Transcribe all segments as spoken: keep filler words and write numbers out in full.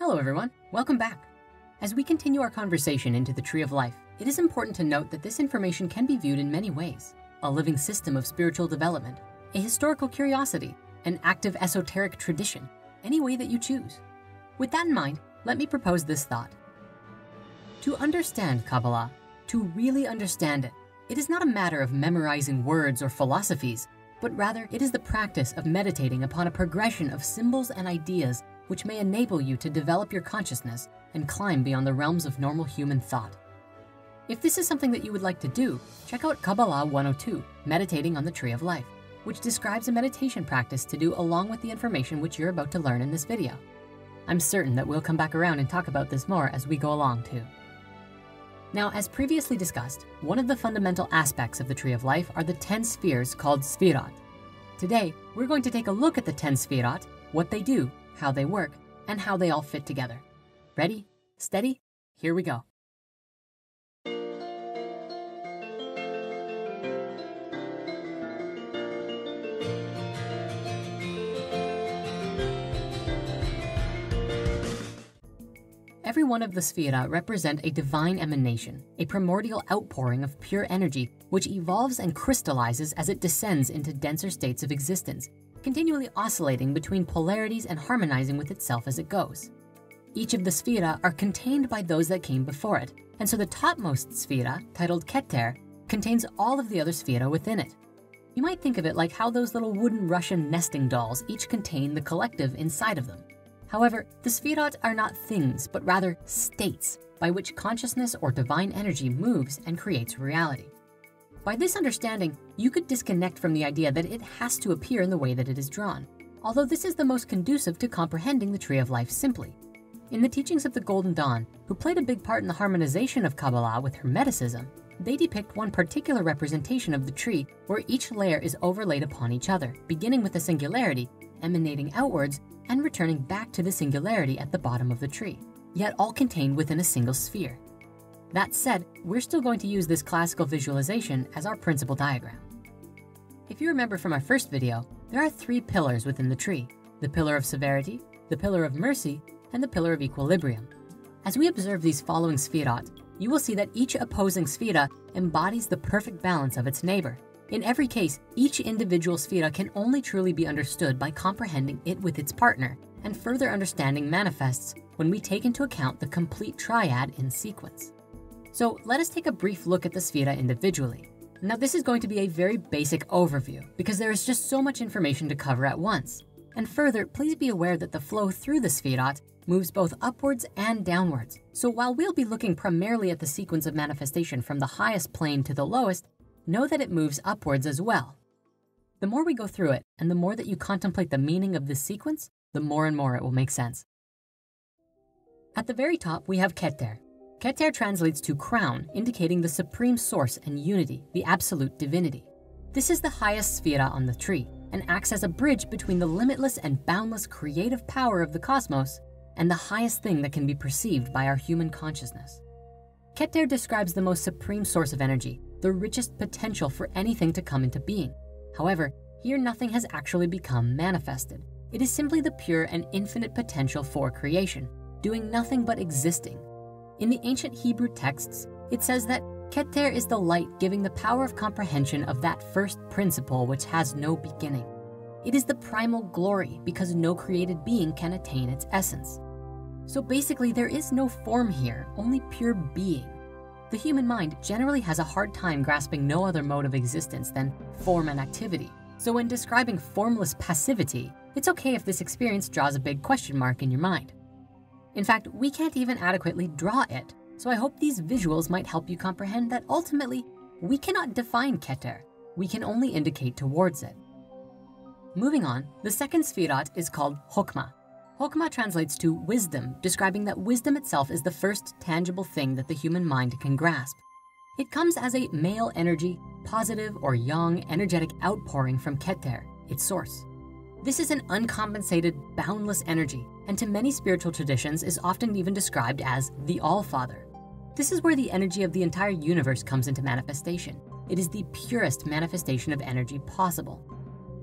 Hello everyone, welcome back. As we continue our conversation into the Tree of Life, it is important to note that this information can be viewed in many ways: a living system of spiritual development, a historical curiosity, an active esoteric tradition, any way that you choose. With that in mind, let me propose this thought. To understand Kabbalah, to really understand it, it is not a matter of memorizing words or philosophies, but rather it is the practice of meditating upon a progression of symbols and ideas which may enable you to develop your consciousness and climb beyond the realms of normal human thought. If this is something that you would like to do, check out Kabbalah one oh two, Meditating on the Tree of Life, which describes a meditation practice to do along with the information which you're about to learn in this video. I'm certain that we'll come back around and talk about this more as we go along too. Now, as previously discussed, one of the fundamental aspects of the Tree of Life are the ten spheres called Sefirot. Today, we're going to take a look at the ten Sefirot, what they do, how they work, and how they all fit together. Ready, steady, here we go. Every one of the Sephira represent a divine emanation, a primordial outpouring of pure energy, which evolves and crystallizes as it descends into denser states of existence, continually oscillating between polarities and harmonizing with itself as it goes. Each of the Sephira are contained by those that came before it, and so the topmost Sephira, titled Kether, contains all of the other Sephira within it. You might think of it like how those little wooden Russian nesting dolls each contain the collective inside of them. However, the Sephirot are not things, but rather states by which consciousness or divine energy moves and creates reality. By this understanding, you could disconnect from the idea that it has to appear in the way that it is drawn, although this is the most conducive to comprehending the Tree of Life simply. In the teachings of the Golden Dawn, who played a big part in the harmonization of Kabbalah with Hermeticism, they depict one particular representation of the tree where each layer is overlaid upon each other, beginning with a singularity, emanating outwards, and returning back to the singularity at the bottom of the tree, yet all contained within a single sphere. That said, we're still going to use this classical visualization as our principal diagram. If you remember from our first video, there are three pillars within the tree: the pillar of severity, the pillar of mercy, and the pillar of equilibrium. As we observe these following Sephirot, you will see that each opposing Sephira embodies the perfect balance of its neighbor. In every case, each individual Sephira can only truly be understood by comprehending it with its partner, and further understanding manifests when we take into account the complete triad in sequence. So let us take a brief look at the Sephira individually. Now, this is going to be a very basic overview because there is just so much information to cover at once. And further, please be aware that the flow through the Sephirot moves both upwards and downwards. So while we'll be looking primarily at the sequence of manifestation from the highest plane to the lowest, know that it moves upwards as well. The more we go through it, and the more that you contemplate the meaning of this sequence, the more and more it will make sense. At the very top, we have Kether. Kether translates to crown, indicating the supreme source and unity, the absolute divinity. This is the highest Sephira on the tree and acts as a bridge between the limitless and boundless creative power of the cosmos and the highest thing that can be perceived by our human consciousness. Kether describes the most supreme source of energy, the richest potential for anything to come into being. However, here nothing has actually become manifested. It is simply the pure and infinite potential for creation, doing nothing but existing. In the ancient Hebrew texts, it says that Kether is the light giving the power of comprehension of that first principle which has no beginning. It is the primal glory because no created being can attain its essence. So basically, there is no form here, only pure being. The human mind generally has a hard time grasping no other mode of existence than form and activity. So when describing formless passivity, it's okay if this experience draws a big question mark in your mind. In fact, we can't even adequately draw it, so I hope these visuals might help you comprehend that ultimately, we cannot define Kether, we can only indicate towards it. Moving on, the second Sephirot is called Chokmah. Chokmah translates to wisdom, describing that wisdom itself is the first tangible thing that the human mind can grasp. It comes as a male energy, positive or yang energetic outpouring from Kether, its source. This is an uncompensated, boundless energy, and to many spiritual traditions is often even described as the All-Father. This is where the energy of the entire universe comes into manifestation. It is the purest manifestation of energy possible.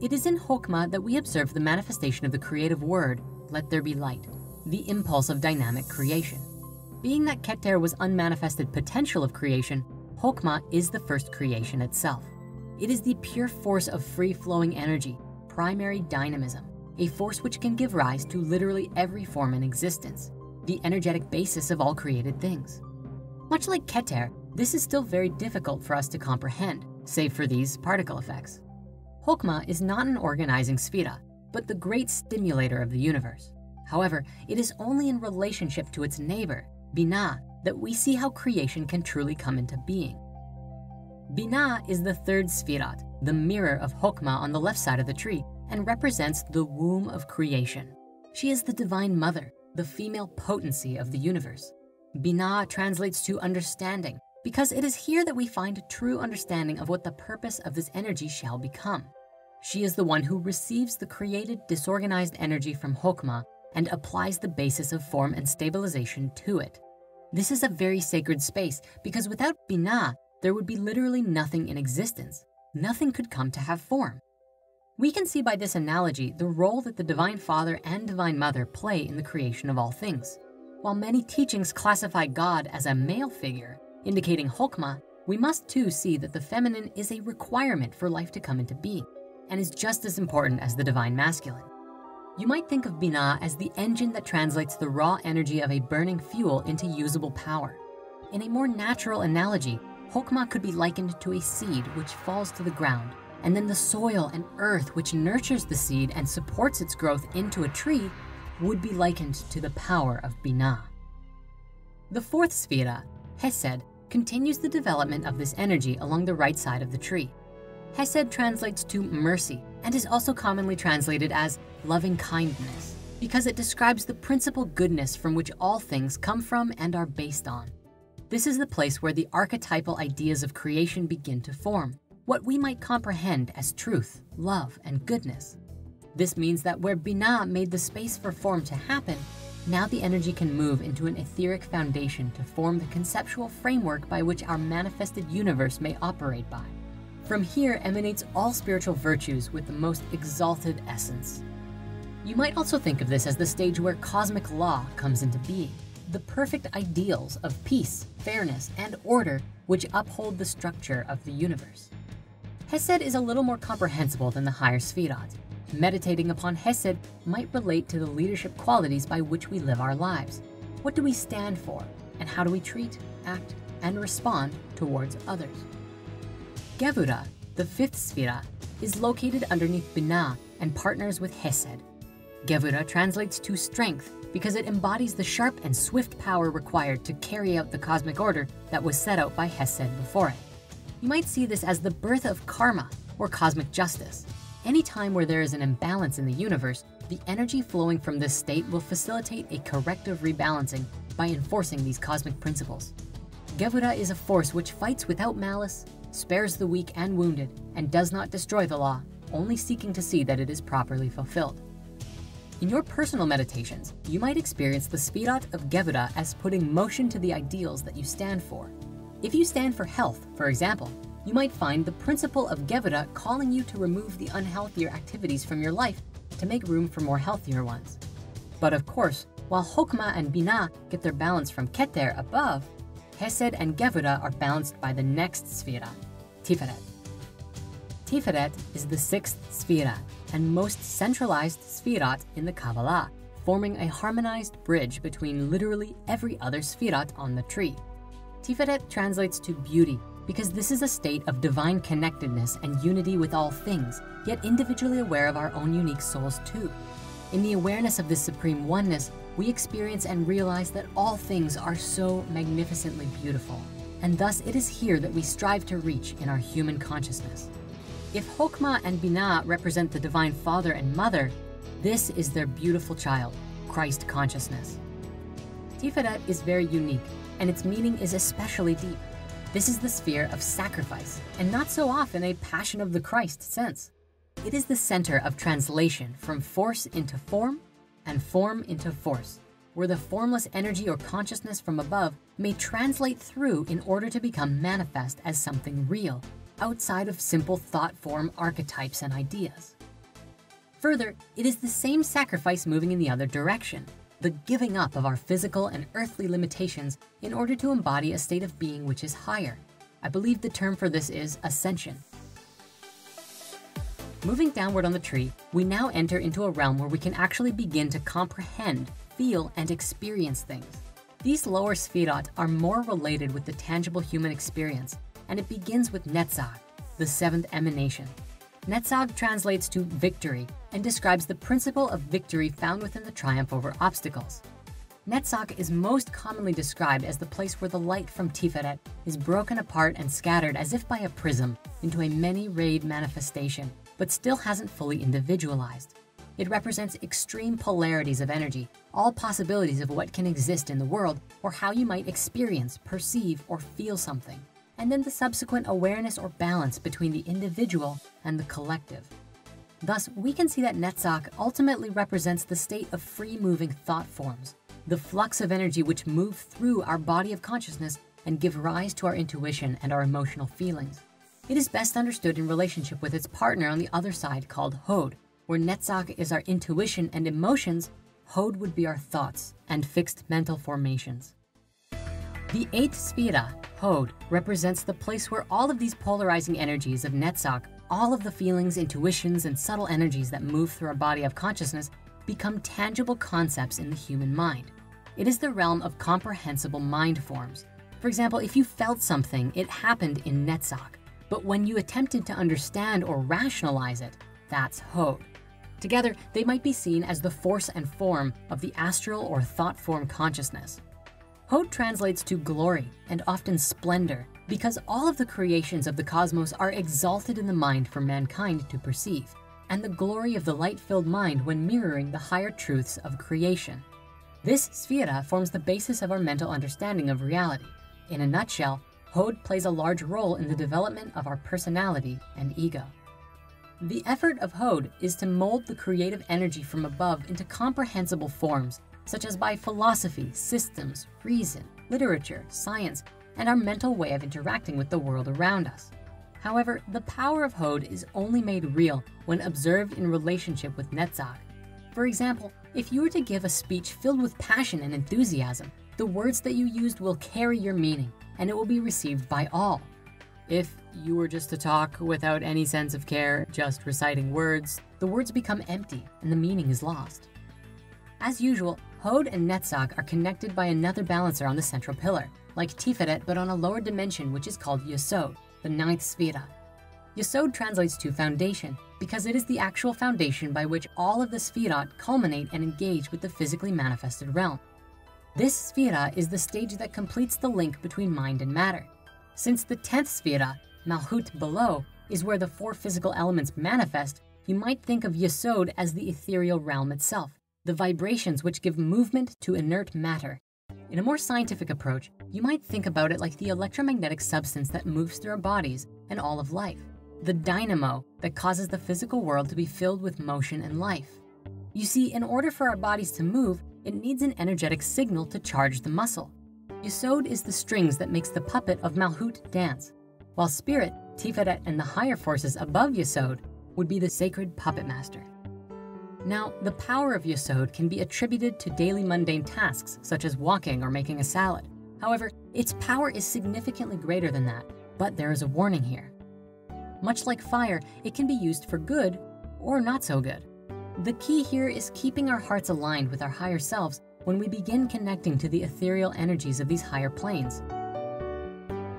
It is in Chokmah that we observe the manifestation of the creative word, let there be light, the impulse of dynamic creation. Being that Kether was unmanifested potential of creation, Chokmah is the first creation itself. It is the pure force of free-flowing energy, primary dynamism, a force which can give rise to literally every form in existence, the energetic basis of all created things. Much like Kether, this is still very difficult for us to comprehend, save for these particle effects. Chokmah is not an organizing Sephira, but the great stimulator of the universe. However, it is only in relationship to its neighbor, Binah, that we see how creation can truly come into being. Binah is the third Sefirot, the mirror of Chokmah on the left side of the tree, and represents the womb of creation. She is the divine mother, the female potency of the universe. Binah translates to understanding, because it is here that we find a true understanding of what the purpose of this energy shall become. She is the one who receives the created disorganized energy from Chokmah and applies the basis of form and stabilization to it. This is a very sacred space, because without Binah, there would be literally nothing in existence. Nothing could come to have form. We can see by this analogy the role that the Divine Father and Divine Mother play in the creation of all things. While many teachings classify God as a male figure, indicating Chokmah, we must too see that the feminine is a requirement for life to come into being, and is just as important as the divine masculine. You might think of Binah as the engine that translates the raw energy of a burning fuel into usable power. In a more natural analogy, Chokmah could be likened to a seed which falls to the ground, and then the soil and earth which nurtures the seed and supports its growth into a tree would be likened to the power of Binah. The fourth Sephira, Chesed, continues the development of this energy along the right side of the tree. Chesed translates to mercy, and is also commonly translated as loving kindness, because it describes the principal goodness from which all things come from and are based on. This is the place where the archetypal ideas of creation begin to form, what we might comprehend as truth, love, and goodness. This means that where Binah made the space for form to happen, now the energy can move into an etheric foundation to form the conceptual framework by which our manifested universe may operate by. From here emanates all spiritual virtues with the most exalted essence. You might also think of this as the stage where cosmic law comes into being, the perfect ideals of peace, fairness, and order which uphold the structure of the universe. Chesed is a little more comprehensible than the higher Sefirot. Meditating upon Chesed might relate to the leadership qualities by which we live our lives. What do we stand for, and how do we treat, act, and respond towards others? Geburah, the fifth Sephira, is located underneath Binah and partners with Chesed. Geburah translates to strength because it embodies the sharp and swift power required to carry out the cosmic order that was set out by Chesed before it. You might see this as the birth of karma or cosmic justice. Any time where there is an imbalance in the universe, the energy flowing from this state will facilitate a corrective rebalancing by enforcing these cosmic principles. Geburah is a force which fights without malice, spares the weak and wounded, and does not destroy the law, only seeking to see that it is properly fulfilled. In your personal meditations, you might experience the Sefirot of Geburah as putting motion to the ideals that you stand for. If you stand for health, for example, you might find the principle of Geburah calling you to remove the unhealthier activities from your life to make room for more healthier ones. But of course, while Chokmah and Binah get their balance from Kether above, Chesed and Geburah are balanced by the next Sephira, Tiferet. Tiferet is the sixth Sephira and most centralized Sephirot in the Kabbalah, forming a harmonized bridge between literally every other Sephirot on the tree. Tiferet translates to beauty because this is a state of divine connectedness and unity with all things, yet individually aware of our own unique souls too. In the awareness of this supreme oneness, we experience and realize that all things are so magnificently beautiful, and thus it is here that we strive to reach in our human consciousness. If Chokmah and Binah represent the Divine Father and Mother, this is their beautiful child, Christ consciousness. Tiferet is very unique, and its meaning is especially deep. This is the sphere of sacrifice, and not so often a passion of the Christ sense. It is the center of translation from force into form, and form into force, where the formless energy or consciousness from above may translate through in order to become manifest as something real, outside of simple thought form archetypes and ideas. Further, it is the same sacrifice moving in the other direction, the giving up of our physical and earthly limitations in order to embody a state of being which is higher. I believe the term for this is ascension. Moving downward on the tree, we now enter into a realm where we can actually begin to comprehend, feel, and experience things. These lower Sefirot are more related with the tangible human experience, and it begins with Netzach, the seventh emanation. Netzach translates to victory and describes the principle of victory found within the triumph over obstacles. Netzach is most commonly described as the place where the light from Tiferet is broken apart and scattered as if by a prism into a many-rayed manifestation, but still hasn't fully individualized. It represents extreme polarities of energy, all possibilities of what can exist in the world, or how you might experience, perceive, or feel something, and then the subsequent awareness or balance between the individual and the collective. Thus, we can see that Netzach ultimately represents the state of free-moving thought forms, the flux of energy which move through our body of consciousness and give rise to our intuition and our emotional feelings. It is best understood in relationship with its partner on the other side called Hod, where Netzach is our intuition and emotions, Hod would be our thoughts and fixed mental formations. The eighth Sephira, Hod, represents the place where all of these polarizing energies of Netzach, all of the feelings, intuitions, and subtle energies that move through our body of consciousness become tangible concepts in the human mind. It is the realm of comprehensible mind forms. For example, if you felt something, it happened in Netzach. But when you attempted to understand or rationalize it, that's Hod. Together, they might be seen as the force and form of the astral or thought form consciousness. Hod translates to glory and often splendor because all of the creations of the cosmos are exalted in the mind for mankind to perceive, and the glory of the light-filled mind when mirroring the higher truths of creation. This Sephira forms the basis of our mental understanding of reality. In a nutshell, Hod plays a large role in the development of our personality and ego. The effort of Hod is to mold the creative energy from above into comprehensible forms, such as by philosophy, systems, reason, literature, science, and our mental way of interacting with the world around us. However, the power of Hod is only made real when observed in relationship with Netzach. For example, if you were to give a speech filled with passion and enthusiasm, the words that you used will carry your meaning, and it will be received by all. If you were just to talk without any sense of care, just reciting words, the words become empty and the meaning is lost. As usual, Hod and Netzach are connected by another balancer on the central pillar, like Tiferet but on a lower dimension which is called Yesod, the ninth Sephira. Yesod translates to foundation because it is the actual foundation by which all of the Sephirot culminate and engage with the physically manifested realm. This Sephira is the stage that completes the link between mind and matter. Since the tenth Sephira, Malkuth below, is where the four physical elements manifest, you might think of Yesod as the ethereal realm itself, the vibrations which give movement to inert matter. In a more scientific approach, you might think about it like the electromagnetic substance that moves through our bodies and all of life, the dynamo that causes the physical world to be filled with motion and life. You see, in order for our bodies to move, it needs an energetic signal to charge the muscle. Yesod is the strings that makes the puppet of Malkuth dance, while Spirit, Tiferet, and the higher forces above Yesod would be the sacred puppet master. Now, the power of Yesod can be attributed to daily mundane tasks, such as walking or making a salad. However, its power is significantly greater than that, but there is a warning here. Much like fire, it can be used for good or not so good. The key here is keeping our hearts aligned with our higher selves when we begin connecting to the ethereal energies of these higher planes.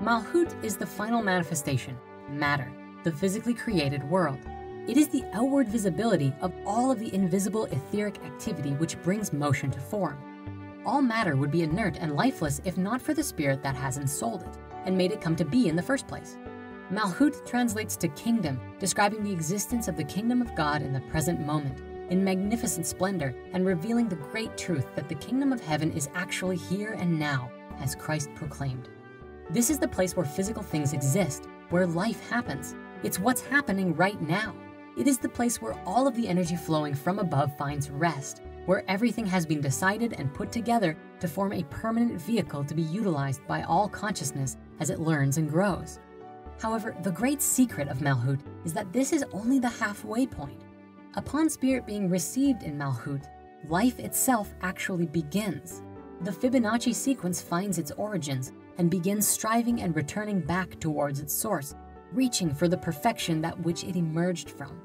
Malkuth is the final manifestation, matter, the physically created world. It is the outward visibility of all of the invisible etheric activity which brings motion to form. All matter would be inert and lifeless if not for the spirit that has ensouled it and made it come to be in the first place. Malkuth translates to kingdom, describing the existence of the kingdom of God in the present moment, in magnificent splendor, and revealing the great truth that the kingdom of heaven is actually here and now, as Christ proclaimed. This is the place where physical things exist, where life happens. It's what's happening right now. It is the place where all of the energy flowing from above finds rest, where everything has been decided and put together to form a permanent vehicle to be utilized by all consciousness as it learns and grows. However, the great secret of Malkuth is that this is only the halfway point. Upon spirit being received in Malkuth, life itself actually begins. The Fibonacci sequence finds its origins and begins striving and returning back towards its source, reaching for the perfection that which it emerged from.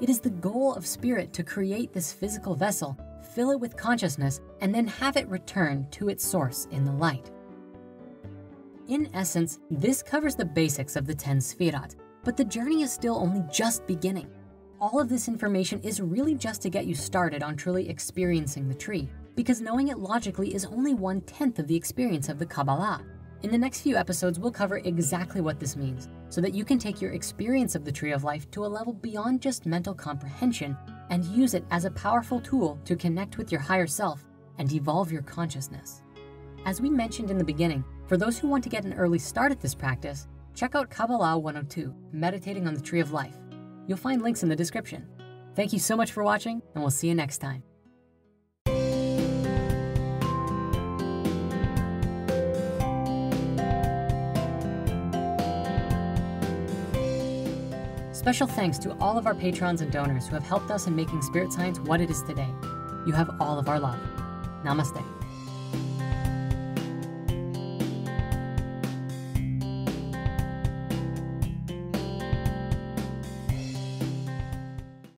It is the goal of spirit to create this physical vessel, fill it with consciousness, and then have it return to its source in the light. In essence, this covers the basics of the ten Sefirot, but the journey is still only just beginning. All of this information is really just to get you started on truly experiencing the tree, because knowing it logically is only one-tenth of the experience of the Kabbalah. In the next few episodes, we'll cover exactly what this means, so that you can take your experience of the Tree of Life to a level beyond just mental comprehension and use it as a powerful tool to connect with your higher self and evolve your consciousness. As we mentioned in the beginning, for those who want to get an early start at this practice, check out Kabbalah one oh two, Meditating on the Tree of Life. You'll find links in the description. Thank you so much for watching, and we'll see you next time. Special thanks to all of our patrons and donors who have helped us in making spirit science what it is today. You have all of our love. Namaste.